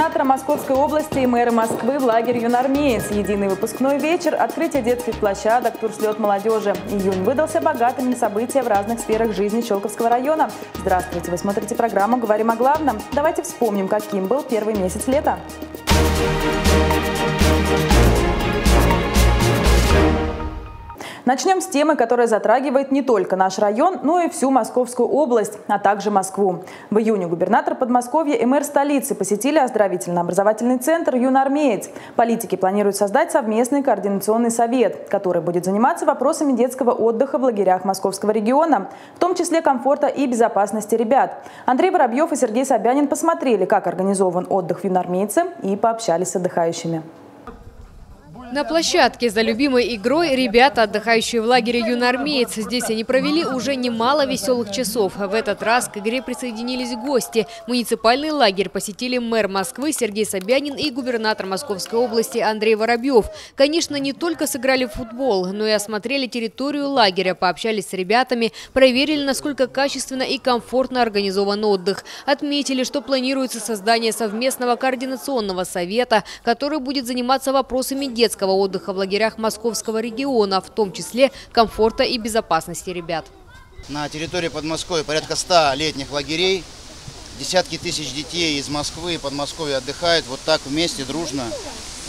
губернатора Московской области и мэра Москвы в лагерь «Юнармеец». Единый выпускной вечер, открытие детских площадок, турслет молодежи. Июнь выдался богатым на события в разных сферах жизни Щелковского района. Здравствуйте, вы смотрите программу «Говорим о главном». Давайте вспомним, каким был первый месяц лета. Начнем с темы, которая затрагивает не только наш район, но и всю Московскую область, а также Москву. В июне губернатор Подмосковья и мэр столицы посетили оздоровительно-образовательный центр «Юнармеец». Политики планируют создать совместный координационный совет, который будет заниматься вопросами детского отдыха в лагерях Московского региона, в том числе комфорта и безопасности ребят. Андрей Воробьев и Сергей Собянин посмотрели, как организован отдых в «Юнармейце», и пообщались с отдыхающими. На площадке за любимой игрой ребята, отдыхающие в лагере «Юнармеец». Здесь они провели уже немало веселых часов. В этот раз к игре присоединились гости. Муниципальный лагерь посетили мэр Москвы Сергей Собянин и губернатор Московской области Андрей Воробьев. Конечно, не только сыграли в футбол, но и осмотрели территорию лагеря, пообщались с ребятами, проверили, насколько качественно и комфортно организован отдых. Отметили, что планируется создание совместного координационного совета, который будет заниматься вопросами детского отдыха в лагерях Московского региона, в том числе комфорта и безопасности ребят. На территории Подмосковья порядка 100 летних лагерей. Десятки тысяч детей из Москвы и Подмосковья отдыхают вот так вместе, дружно.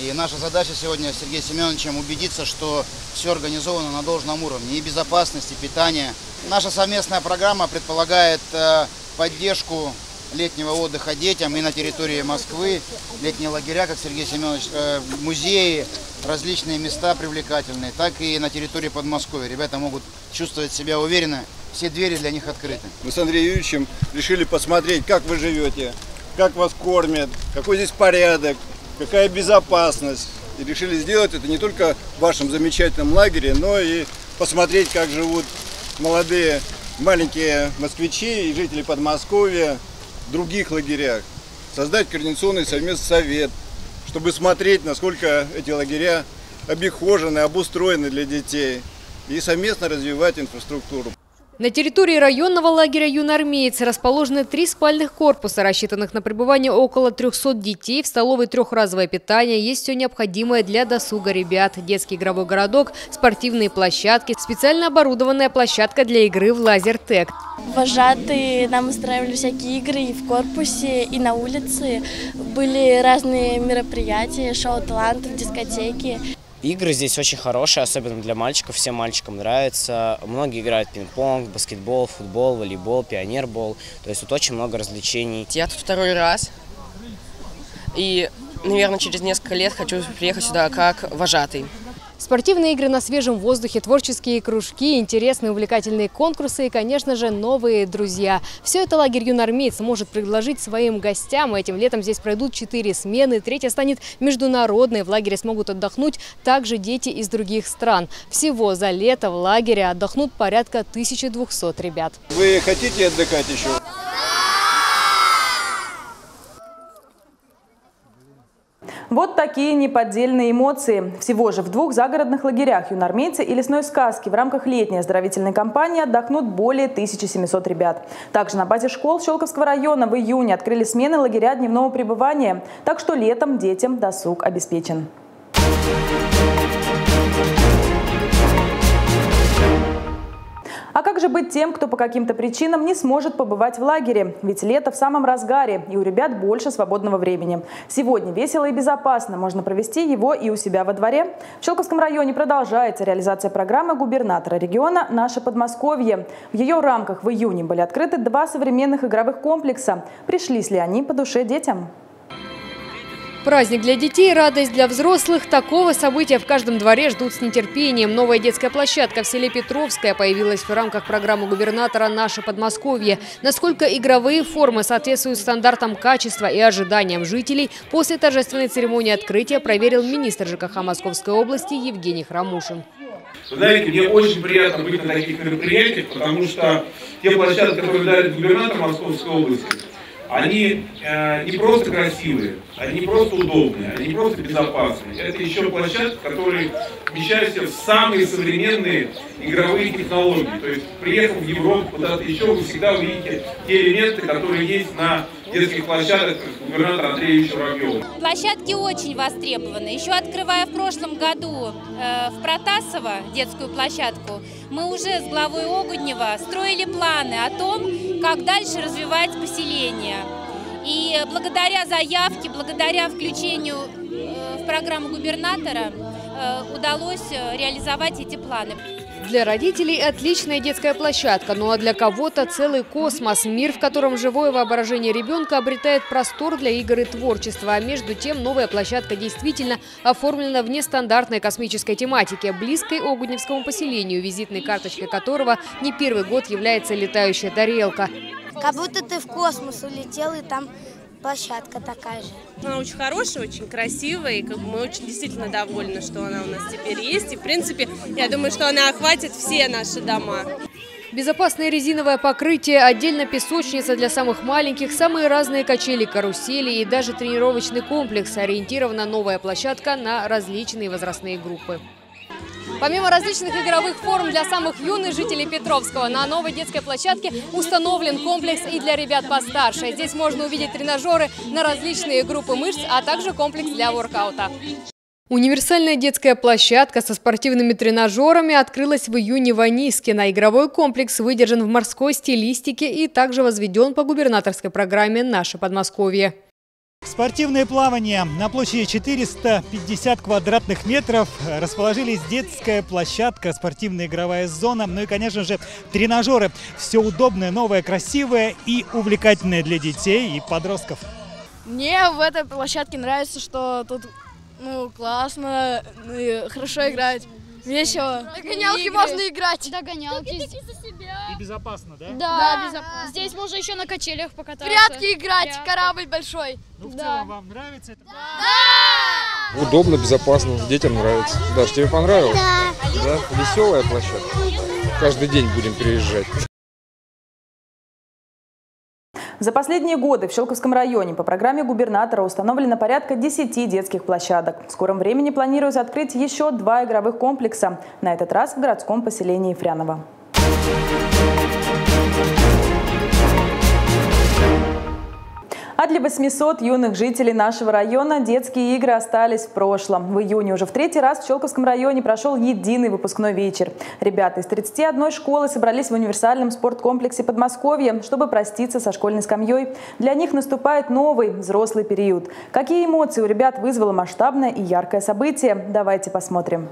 И наша задача сегодня с Сергеем Семеновичем убедиться, что все организовано на должном уровне. И безопасность, и питание. Наша совместная программа предполагает поддержку летнего отдыха детям и на территории Москвы, летние лагеря, как Сергей Семенович, музеи, различные места привлекательные, так и на территории Подмосковья. Ребята могут чувствовать себя уверенно, все двери для них открыты. Мы с Андреем Юрьевичем решили посмотреть, как вы живете, как вас кормят, какой здесь порядок, какая безопасность. И решили сделать это не только в вашем замечательном лагере, но и посмотреть, как живут молодые, маленькие москвичи и жители Подмосковья, в других лагерях, создать координационный совместный совет, чтобы смотреть, насколько эти лагеря обихожены, обустроены для детей, и совместно развивать инфраструктуру. На территории районного лагеря «Юнармеец» расположены 3 спальных корпуса, рассчитанных на пребывание около 300 детей. В столовой трехразовое питание, есть все необходимое для досуга ребят. Детский игровой городок, спортивные площадки, специально оборудованная площадка для игры в лазертек. Вожатые нам устраивали всякие игры и в корпусе, и на улице. Были разные мероприятия, шоу талантов, дискотеки. Игры здесь очень хорошие, особенно для мальчиков, всем мальчикам нравится. Многие играют пинг-понг, баскетбол, футбол, волейбол, пионербол. То есть тут очень много развлечений. Я тут второй раз и, наверное, через несколько лет хочу приехать сюда как вожатый. Спортивные игры на свежем воздухе, творческие кружки, интересные увлекательные конкурсы и, конечно же, новые друзья. Все это лагерь «Юнармеец» может предложить своим гостям. Этим летом здесь пройдут 4 смены, 3-я станет международной. В лагере смогут отдохнуть также дети из других стран. Всего за лето в лагере отдохнут порядка 1200 ребят. Вы хотите отдыхать еще? Вот такие неподдельные эмоции. Всего же в 2 загородных лагерях «Юнармейцы» и «Лесной сказки» в рамках летней оздоровительной кампании отдохнут более 1700 ребят. Также на базе школ Щелковского района в июне открыли смены лагеря дневного пребывания. Так что летом детям досуг обеспечен. А как же быть тем, кто по каким-то причинам не сможет побывать в лагере? Ведь лето в самом разгаре, и у ребят больше свободного времени. Сегодня весело и безопасно можно провести его и у себя во дворе. В Щелковском районе продолжается реализация программы губернатора региона «Наше Подмосковье». В ее рамках в июне были открыты 2 современных игровых комплекса. Пришлись ли они по душе детям? Праздник для детей, радость для взрослых. Такого события в каждом дворе ждут с нетерпением. Новая детская площадка в селе Петровское появилась в рамках программы губернатора «Наше Подмосковье». Насколько игровые формы соответствуют стандартам качества и ожиданиям жителей, после торжественной церемонии открытия проверил министр ЖКХ Московской области Евгений Храмушин. Вы знаете, мне очень приятно быть на таких мероприятиях, потому что те площадки, которые дали губернатор Московской области, они не просто красивые, они не просто удобные, они не просто безопасные. Это еще площадки, которые вмещают в самые современные игровые технологии. То есть, приехав в Европу, куда-то еще, вы всегда увидите те элементы, которые есть на детских площадок губернатора Андреевича Воробьева. Площадки очень востребованы. Еще открывая в прошлом году в Протасово детскую площадку, мы уже с главой Огуднева строили планы о том, как дальше развивать поселение. И благодаря заявке, благодаря включению в программу губернатора удалось реализовать эти планы. Для родителей отличная детская площадка, ну а для кого-то целый космос. Мир, в котором живое воображение ребенка обретает простор для игр и творчества. А между тем, новая площадка действительно оформлена в нестандартной космической тематике, близкой Огудневскому поселению, визитной карточкой которого не первый год является летающая тарелка. Как будто ты в космос улетел, и там площадка такая же. Она очень хорошая, очень красивая, и мы очень действительно довольны, что она у нас теперь есть. И, в принципе, я думаю, что она охватит все наши дома. Безопасное резиновое покрытие, отдельно песочница для самых маленьких, самые разные качели, карусели и даже тренировочный комплекс. Ориентирована новая площадка на различные возрастные группы. Помимо различных игровых форм для самых юных жителей Петровского, на новой детской площадке установлен комплекс и для ребят постарше. Здесь можно увидеть тренажеры на различные группы мышц, а также комплекс для воркаута. Универсальная детская площадка со спортивными тренажерами открылась в июне в Ванниске. На игровой комплекс выдержан в морской стилистике и также возведен по губернаторской программе «Наше Подмосковье». Спортивное плавание на площади 450 квадратных метров. Расположились детская площадка, спортивная игровая зона, ну и, конечно же, тренажеры. Все удобное, новое, красивое и увлекательное для детей и подростков. Мне в этой площадке нравится, что тут классно, хорошо играть. Весело. На гонялки можно играть. Да, гонялки. И безопасно, да? Да, безопасно. Здесь можно еще на качелях покататься. Прятки играть, корабль большой. Ну, в целом, вам нравится это? Да! Удобно, безопасно, детям нравится. Даже тебе понравилось? Да. Веселая площадка. Каждый день будем приезжать. За последние годы в Щелковском районе по программе губернатора установлено порядка 10 детских площадок. В скором времени планируется открыть еще 2 игровых комплекса, на этот раз в городском поселении Фрянова. А для 800 юных жителей нашего района детские игры остались в прошлом. В июне уже в 3-й раз в Щелковском районе прошел единый выпускной вечер. Ребята из 31 школы собрались в универсальном спорткомплексе Подмосковья, чтобы проститься со школьной скамьей. Для них наступает новый взрослый период. Какие эмоции у ребят вызвало масштабное и яркое событие? Давайте посмотрим.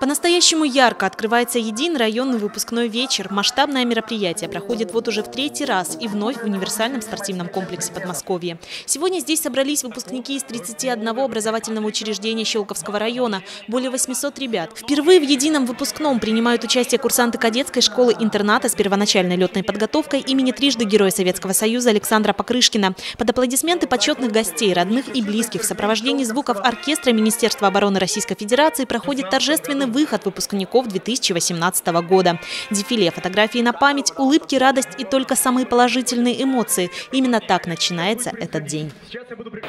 По-настоящему ярко открывается единый районный выпускной вечер. Масштабное мероприятие проходит вот уже в 3-й раз и вновь в универсальном спортивном комплексе Подмосковья. Сегодня здесь собрались выпускники из 31 образовательного учреждения Щелковского района. Более 800 ребят. Впервые в едином выпускном принимают участие курсанты кадетской школы-интерната с первоначальной летной подготовкой имени трижды Героя Советского Союза Александра Покрышкина. Под аплодисменты почетных гостей, родных и близких в сопровождении звуков оркестра Министерства обороны Российской Федерации проходит торжественный выход выпускников 2018 года. Дефиле, фотографии на память, улыбки, радость и только самые положительные эмоции. Именно так начинается этот день.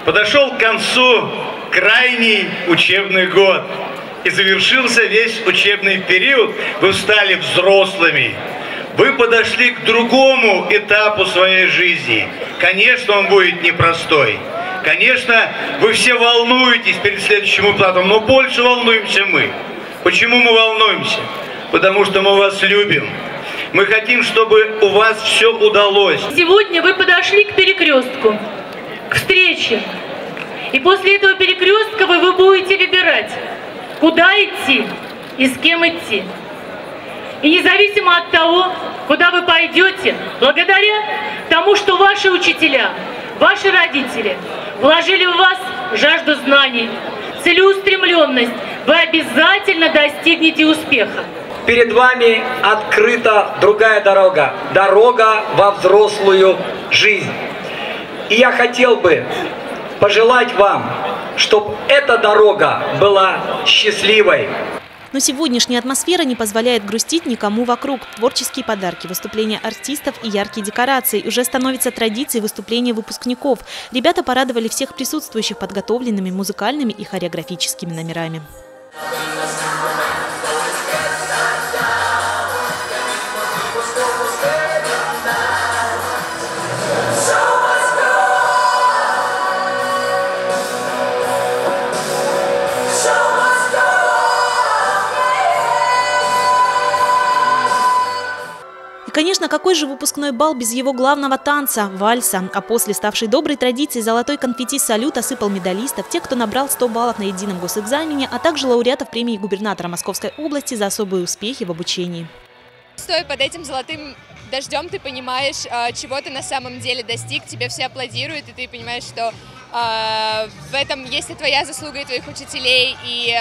Подошел к концу крайний учебный год. И завершился весь учебный период. Вы стали взрослыми. Вы подошли к другому этапу своей жизни. Конечно, он будет непростой. Конечно, вы все волнуетесь перед следующим этапом, но больше волнуемся мы. Почему мы волнуемся? Потому что мы вас любим. Мы хотим, чтобы у вас все удалось. Сегодня вы подошли к перекрестку, к встрече. И после этого перекрестка вы будете выбирать, куда идти и с кем идти. И независимо от того, куда вы пойдете, благодаря тому, что ваши учителя, ваши родители вложили в вас жажду знаний, целеустремленность, вы обязательно достигнете успеха. Перед вами открыта другая дорога. Дорога во взрослую жизнь. И я хотел бы пожелать вам, чтобы эта дорога была счастливой. Но сегодняшняя атмосфера не позволяет грустить никому вокруг. Творческие подарки, выступления артистов и яркие декорации уже становятся традицией выступления выпускников. Ребята порадовали всех присутствующих подготовленными музыкальными и хореографическими номерами. Конечно, какой же выпускной бал без его главного танца – вальса. А после ставшей доброй традиции золотой конфетти-салют осыпал медалистов, тех, кто набрал 100 баллов на едином госэкзамене, а также лауреатов премии губернатора Московской области за особые успехи в обучении. Стоя под этим золотым дождем, ты понимаешь, чего ты на самом деле достиг, тебя все аплодируют, и ты понимаешь, что в этом есть и твоя заслуга, и твоих учителей, и,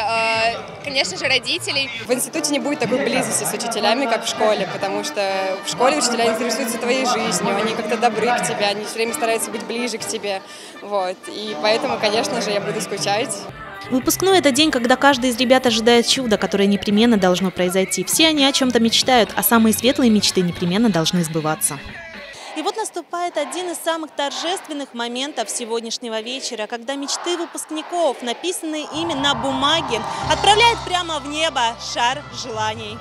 конечно же, родителей. В институте не будет такой близости с учителями, как в школе, потому что в школе учителя интересуются твоей жизнью, они как-то добры к тебе, они все время стараются быть ближе к тебе. Вот. И поэтому, конечно же, я буду скучать. Выпускной – это день, когда каждый из ребят ожидает чуда, которое непременно должно произойти. Все они о чем-то мечтают, а самые светлые мечты непременно должны сбываться. И вот наступает один из самых торжественных моментов сегодняшнего вечера, когда мечты выпускников, написанные ими на бумаге, отправляют прямо в небо шар желаний.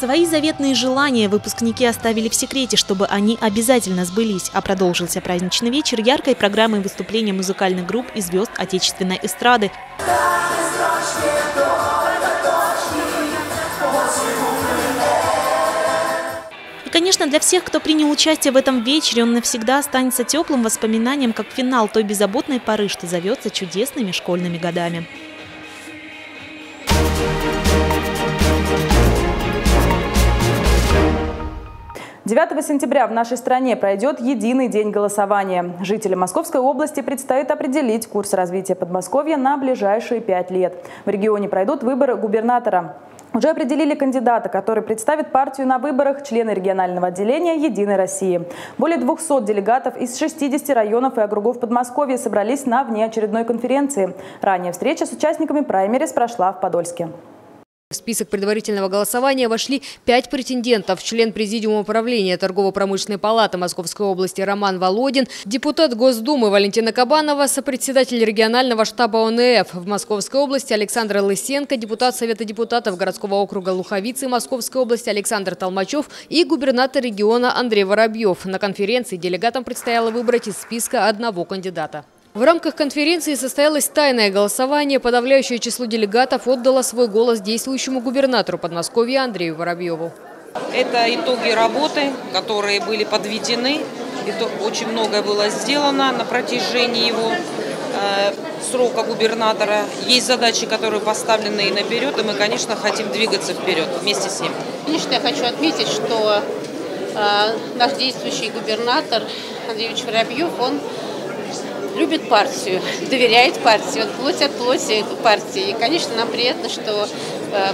Свои заветные желания выпускники оставили в секрете, чтобы они обязательно сбылись. А продолжился праздничный вечер яркой программой выступления музыкальных групп и звезд отечественной эстрады. Конечно, для всех, кто принял участие в этом вечере, он навсегда останется теплым воспоминанием, как финал той беззаботной поры, что зовется чудесными школьными годами. Девятого сентября в нашей стране пройдет единый день голосования. Жителям Московской области предстоит определить курс развития Подмосковья на ближайшие 5 лет. В регионе пройдут выборы губернатора. Уже определили кандидата, который представит партию на выборах, члены регионального отделения «Единой России». Более 200 делегатов из 60 районов и округов Подмосковья собрались на внеочередной конференции. Ранее встреча с участниками праймерис прошла в Подольске. В список предварительного голосования вошли 5 претендентов. Член Президиума управления Торгово-промышленной палаты Московской области Роман Володин, депутат Госдумы Валентина Кабанова, сопредседатель регионального штаба ОНФ в Московской области Александр Лысенко, депутат Совета депутатов городского округа Луховицы Московской области Александр Толмачев и губернатор региона Андрей Воробьев. На конференции делегатам предстояло выбрать из списка одного кандидата. В рамках конференции состоялось тайное голосование. Подавляющее число делегатов отдало свой голос действующему губернатору Подмосковья Андрею Воробьеву. Это итоги работы, которые были подведены. Очень многое было сделано на протяжении его срока губернатора. Есть задачи, которые поставлены и наперед, и мы, конечно, хотим двигаться вперед вместе с ним. Лично я хочу отметить, что наш действующий губернатор Андрей Воробьев, он любит партию, доверяет партии, он плоть от плоти партии. И, конечно, нам приятно, что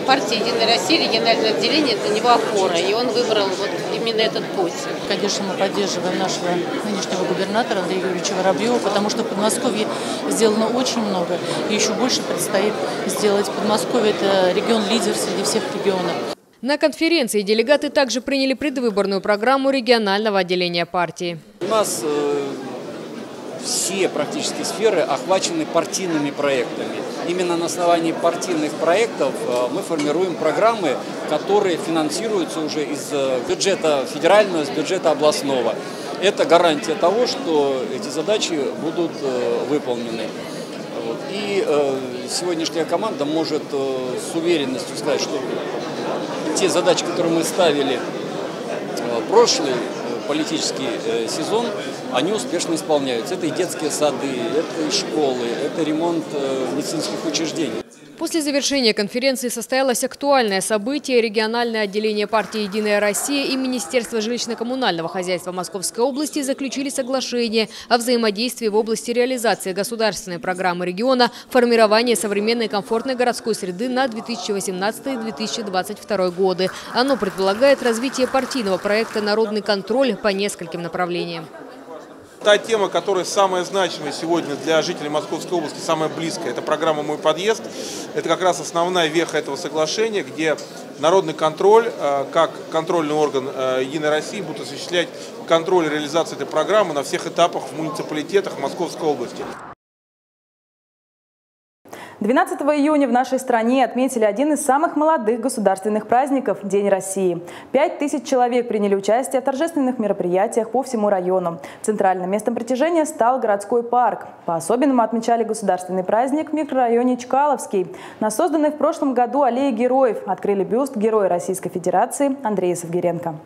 партия «Единая Россия», региональное отделение – для него опора, и он выбрал вот именно этот путь. Конечно, мы поддерживаем нашего нынешнего губернатора Андрея Юрьевича Воробьева, потому что в Подмосковье сделано очень много, и еще больше предстоит сделать. Подмосковье – это регион-лидер среди всех регионов. На конференции делегаты также приняли предвыборную программу регионального отделения партии. У нас все практически сферы охвачены партийными проектами. Именно на основании партийных проектов мы формируем программы, которые финансируются уже из бюджета федерального, из бюджета областного. Это гарантия того, что эти задачи будут выполнены. И сегодняшняя команда может с уверенностью сказать, что те задачи, которые мы ставили в прошлый политический сезон, они успешно исполняются. Это и детские сады, это и школы, это ремонт медицинских учреждений. После завершения конференции состоялось актуальное событие. Региональное отделение партии «Единая Россия» и Министерство жилищно-коммунального хозяйства Московской области заключили соглашение о взаимодействии в области реализации государственной программы региона «Формирование современной комфортной городской среды» на 2018-2022 годы. Оно предполагает развитие партийного проекта «Народный контроль» по нескольким направлениям. Та тема, которая самая значимая сегодня для жителей Московской области, самая близкая, это программа «Мой подъезд». Это как раз основная веха этого соглашения, где народный контроль, как контрольный орган «Единой России», будут осуществлять контроль реализации этой программы на всех этапах в муниципалитетах Московской области. 12 июня в нашей стране отметили один из самых молодых государственных праздников – День России. 5000 человек приняли участие в торжественных мероприятиях по всему району. Центральным местом притяжения стал городской парк. По-особенному отмечали государственный праздник в микрорайоне Чкаловский. На созданной в прошлом году аллее героев открыли бюст Героя Российской Федерации Андрея Сафгиренко.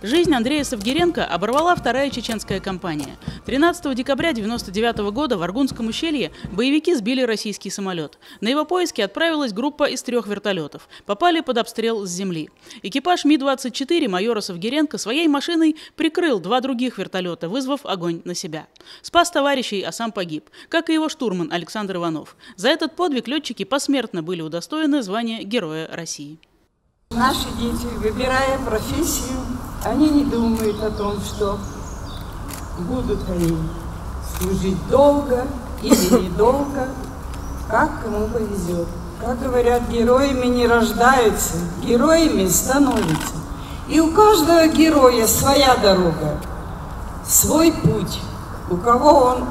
Жизнь Андрея Сафгиренко оборвала вторая чеченская кампания. 13 декабря 1999 года в Аргунском ущелье боевики сбили российский самолет. На его поиски отправилась группа из 3 вертолетов. Попали под обстрел с земли. Экипаж Ми-24 майора Сафгиренко своей машиной прикрыл 2 других вертолета, вызвав огонь на себя. Спас товарищей, а сам погиб, как и его штурман Александр Иванов. За этот подвиг летчики посмертно были удостоены звания Героя России. Наши дети, выбирая профессию, они не думают о том, что будут они служить долго или недолго, как кому повезет. Как говорят, героями не рождаются, героями становятся. И у каждого героя своя дорога, свой путь. У кого он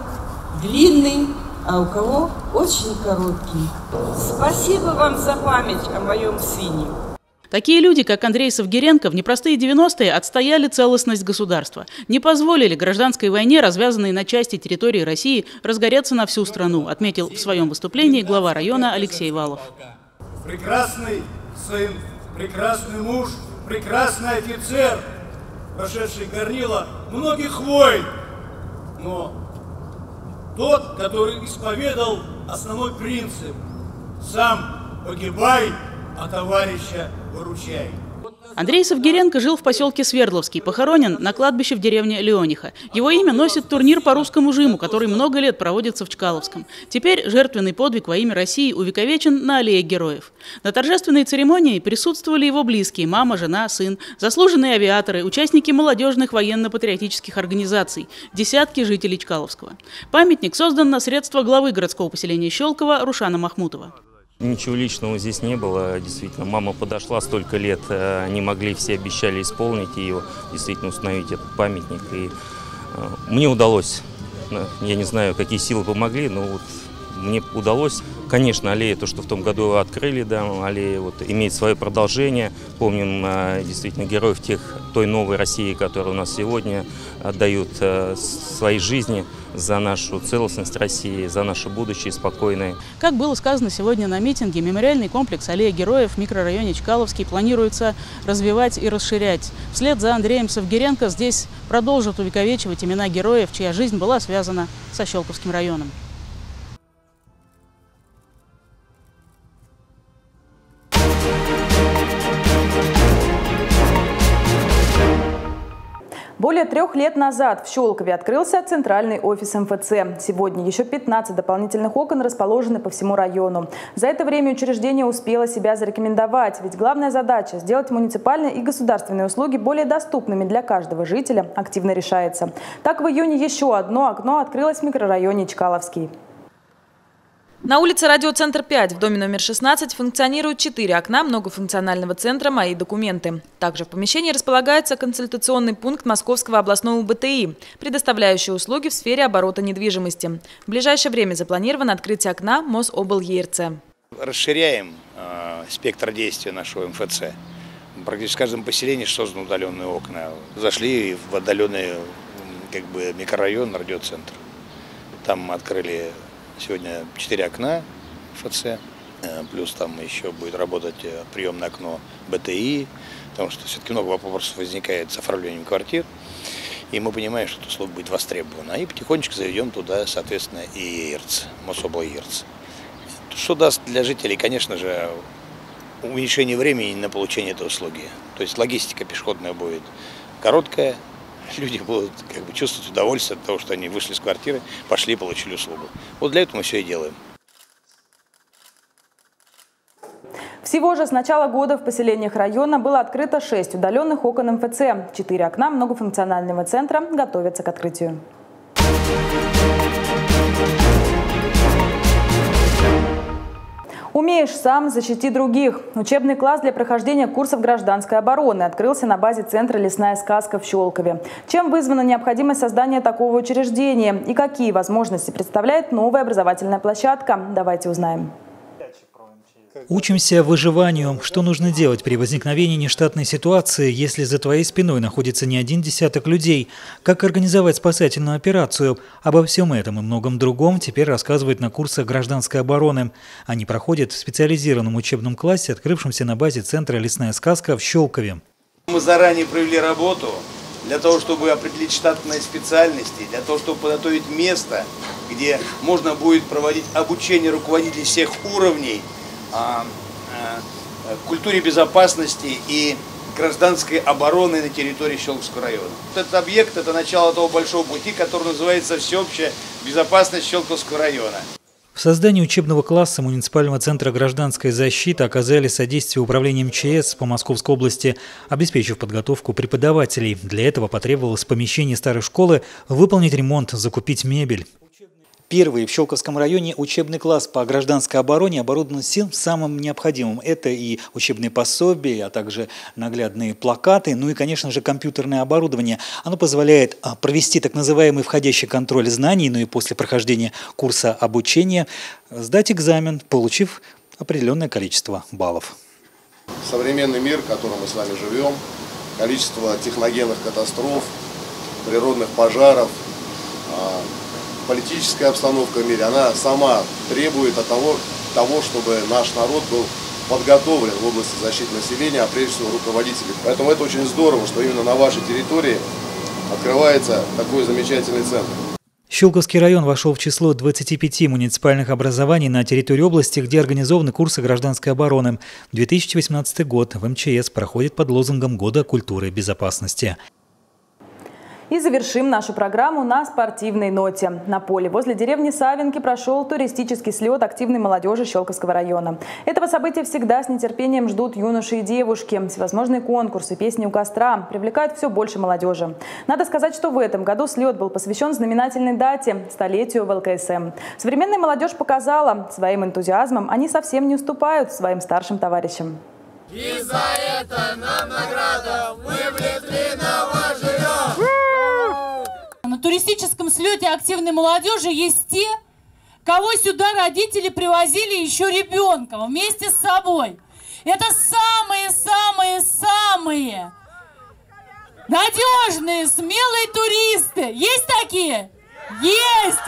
длинный, а у кого очень короткий. Спасибо вам за память о моем сыне. Такие люди, как Андрей Сафгиренко, в непростые 90-е отстояли целостность государства, не позволили гражданской войне, развязанной на части территории России, разгореться на всю страну, отметил в своем выступлении глава района Алексей Валов. Прекрасный сын, прекрасный муж, прекрасный офицер, прошедший горнило многих войн, но тот, который исповедал основной принцип «сам погибай, а товарища выручай». Андрей Сафгиренко жил в поселке Свердловский, похоронен на кладбище в деревне Леониха. Его имя носит турнир по русскому жиму, который много лет проводится в Чкаловском. Теперь жертвенный подвиг во имя России увековечен на аллее героев. На торжественной церемонии присутствовали его близкие – мама, жена, сын, заслуженные авиаторы, участники молодежных военно-патриотических организаций, десятки жителей Чкаловского. Памятник создан на средства главы городского поселения Щелково Рушана Махмутова. Ничего личного здесь не было, действительно. Мама подошла, столько лет не могли, все обещали исполнить ее, действительно установить этот памятник. И мне удалось, я не знаю, какие силы помогли, но вот мне удалось. Конечно, аллея, то, что в том году открыли, да, аллея вот, имеет свое продолжение. Помним действительно героев той новой России, которая у нас сегодня, отдают свои жизни за нашу целостность России, за наше будущее спокойное. Как было сказано сегодня на митинге, мемориальный комплекс «Аллея героев» в микрорайоне Чкаловский планируется развивать и расширять. Вслед за Андреем Сафгиренко здесь продолжат увековечивать имена героев, чья жизнь была связана со Щелковским районом. Более 3 лет назад в Щелкове открылся центральный офис МФЦ. Сегодня еще 15 дополнительных окон расположены по всему району. За это время учреждение успело себя зарекомендовать, ведь главная задача – сделать муниципальные и государственные услуги более доступными для каждого жителя – активно решается. Так, в июне еще одно окно открылось в микрорайоне Чкаловский. На улице Радиоцентр 5 в доме номер 16 функционируют 4 окна многофункционального центра «Мои документы». Также в помещении располагается консультационный пункт Московского областного БТИ, предоставляющий услуги в сфере оборота недвижимости. В ближайшее время запланировано открытие окна Мособлерц. Расширяем спектр действия нашего МФЦ. Практически в каждом поселении созданы удаленные окна. Зашли в отдаленный микрорайон Радиоцентр. Там открыли сегодня 4 окна ФЦ, плюс там еще будет работать приемное окно БТИ, потому что все-таки много вопросов возникает с оформлением квартир. И мы понимаем, что эта услуга будет востребована. И потихонечку заведем туда, соответственно, и ИРЦ, Мособлерц. Что даст для жителей, конечно же, уменьшение времени на получение этой услуги. То есть логистика пешеходная будет короткая. Люди будут чувствовать удовольствие от того, что они вышли из квартиры, пошли и получили услугу. Вот для этого мы все и делаем. Всего же с начала года в поселениях района было открыто 6 удаленных окон МФЦ. 4 окна многофункционального центра готовятся к открытию. Умеешь сам, защити других. Учебный класс для прохождения курсов гражданской обороны открылся на базе центра «Лесная сказка» в Щелкове. Чем вызвана необходимость создания такого учреждения и какие возможности представляет новая образовательная площадка? Давайте узнаем. Учимся выживанию. Что нужно делать при возникновении нештатной ситуации, если за твоей спиной находится не один десяток людей? Как организовать спасательную операцию? Обо всем этом и многом другом теперь рассказывают на курсах гражданской обороны. Они проходят в специализированном учебном классе, открывшемся на базе центра «Лесная сказка» в Щелкове. Мы заранее провели работу для того, чтобы определить штатные специальности, для того, чтобы подготовить место, где можно будет проводить обучение руководителей всех уровней, культуре безопасности и гражданской обороны на территории Щелковского района. Этот объект – это начало того большого пути, который называется «Всеобщая безопасность Щелковского района». В создании учебного класса муниципального центра гражданской защиты оказали содействие Управления МЧС по Московской области, обеспечив подготовку преподавателей. Для этого потребовалось в помещении старой школы выполнить ремонт, закупить мебель. Первый в Щелковском районе учебный класс по гражданской обороне оборудован всем самым необходимым. Это и учебные пособия, а также наглядные плакаты, ну и, конечно же, компьютерное оборудование. Оно позволяет провести так называемый входящий контроль знаний, ну и после прохождения курса обучения сдать экзамен, получив определенное количество баллов. Современный мир, в котором мы с вами живем, количество техногенных катастроф, природных пожаров, политическая обстановка в мире, она сама требует от того, чтобы наш народ был подготовлен в области защиты населения, а прежде всего руководителей. Поэтому это очень здорово, что именно на вашей территории открывается такой замечательный центр. Щелковский район вошел в число 25 муниципальных образований на территории области, где организованы курсы гражданской обороны. 2018 год в МЧС проходит под лозунгом «Года культуры безопасности». И завершим нашу программу на спортивной ноте. На поле возле деревни Савинки прошел туристический слет активной молодежи Щелковского района. Этого события всегда с нетерпением ждут юноши и девушки. Всевозможные конкурсы, песни у костра привлекают все больше молодежи. Надо сказать, что в этом году слет был посвящен знаменательной дате – столетию в ЛКСМ. Современная молодежь показала, своим энтузиазмом они совсем не уступают своим старшим товарищам. И за это нам награда, мы в Литвиново живем! На туристическом слете активной молодежи есть те, кого сюда родители привозили еще ребенком вместе с собой. Это самые надежные, смелые туристы. Есть такие? Есть!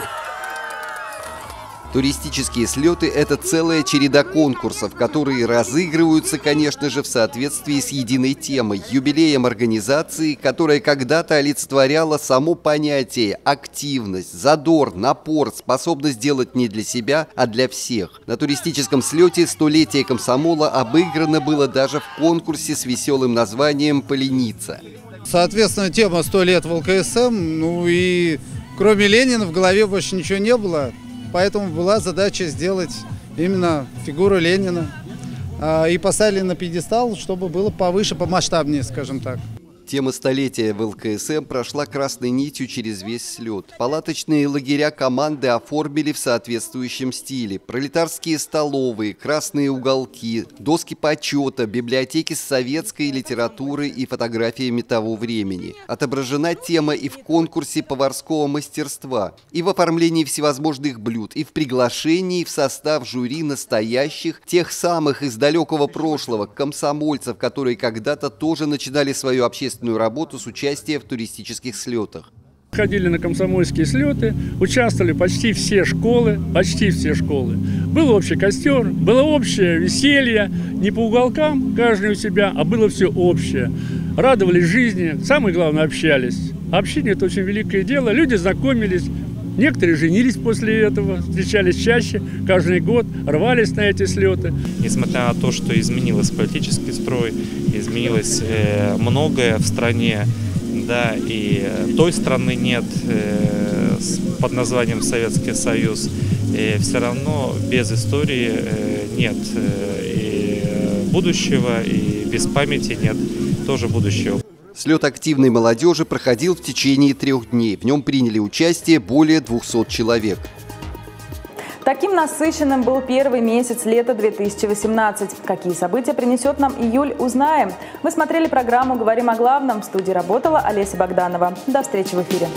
Туристические слеты – это целая череда конкурсов, которые разыгрываются, конечно же, в соответствии с единой темой – юбилеем организации, которая когда-то олицетворяла само понятие – активность, задор, напор, способность делать не для себя, а для всех. На туристическом слете столетие комсомола обыграно было даже в конкурсе с веселым названием «Полениться». Соответственно, тема «100 лет в ЛКСМ», ну и кроме Ленина в голове больше ничего не было. Поэтому была задача сделать именно фигуру Ленина и поставили на пьедестал, чтобы было повыше, помасштабнее, скажем так. Тема столетия в ЛКСМ прошла красной нитью через весь слет. Палаточные лагеря команды оформили в соответствующем стиле. Пролетарские столовые, красные уголки, доски почета, библиотеки с советской литературой и фотографиями того времени. Отображена тема и в конкурсе поварского мастерства, и в оформлении всевозможных блюд, и в приглашении в состав жюри настоящих, тех самых из далекого прошлого, комсомольцев, которые когда-то тоже начинали свою общественную работу с участием в туристических слетах. Ходили на комсомольские слеты, участвовали почти все школы. Был общий костер, было общее веселье, не по уголкам, каждый у себя, а было все общее. Радовались жизни, самое главное, общались. Общение – это очень великое дело, люди знакомились, некоторые женились после этого, встречались чаще, каждый год, рвались на эти слеты. Несмотря на то, что изменился политический строй, изменилось многое в стране, да, и той страны нет под названием Советский Союз, все равно без истории нет и будущего, и без памяти нет тоже будущего. Слет активной молодежи проходил в течение 3 дней. В нем приняли участие более 200 человек. Таким насыщенным был первый месяц лета 2018. Какие события принесет нам июль, узнаем. Вы смотрели программу «Говорим о главном». В студии работала Олеся Богданова. До встречи в эфире.